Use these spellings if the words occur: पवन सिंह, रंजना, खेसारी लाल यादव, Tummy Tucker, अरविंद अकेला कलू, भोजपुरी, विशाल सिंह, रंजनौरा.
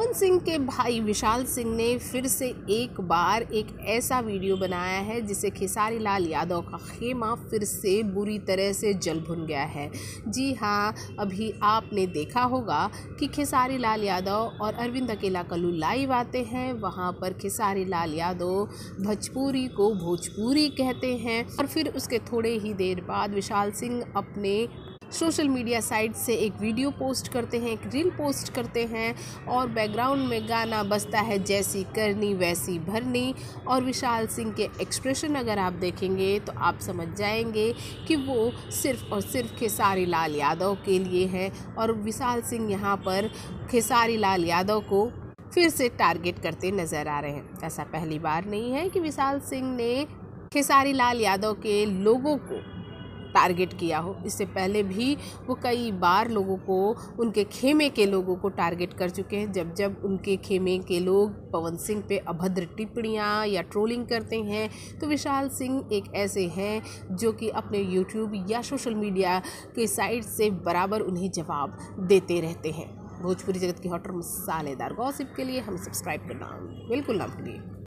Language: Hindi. पवन सिंह के भाई विशाल सिंह ने फिर से एक बार एक ऐसा वीडियो बनाया है जिसे खेसारी लाल यादव का खेमा फिर से बुरी तरह से जल भुन गया है। जी हाँ, अभी आपने देखा होगा कि खेसारी लाल यादव और अरविंद अकेला कलू लाइव आते हैं, वहाँ पर खेसारी लाल यादव भोजपुरी को भोजपुरी कहते हैं और फिर उसके थोड़े ही देर बाद विशाल सिंह अपने सोशल मीडिया साइट से एक वीडियो पोस्ट करते हैं, एक रील पोस्ट करते हैं और बैकग्राउंड में गाना बजता है जैसी करनी वैसी भरनी। और विशाल सिंह के एक्सप्रेशन अगर आप देखेंगे तो आप समझ जाएंगे कि वो सिर्फ़ और सिर्फ खेसारी लाल यादव के लिए है और विशाल सिंह यहाँ पर खेसारी लाल यादव को फिर से टारगेट करते नज़र आ रहे हैं। ऐसा पहली बार नहीं है कि विशाल सिंह ने खेसारी लाल यादव के लोगों को टारगेट किया हो, इससे पहले भी वो कई बार लोगों को, उनके खेमे के लोगों को टारगेट कर चुके हैं। जब जब उनके खेमे के लोग पवन सिंह पे अभद्र टिप्पणियाँ या ट्रोलिंग करते हैं तो विशाल सिंह एक ऐसे हैं जो कि अपने यूट्यूब या सोशल मीडिया के साइट से बराबर उन्हें जवाब देते रहते हैं। भोजपुरी जगत की हॉट और मसालेदार गॉसिप के लिए हमें सब्सक्राइब करना बिल्कुल ना भूलिए।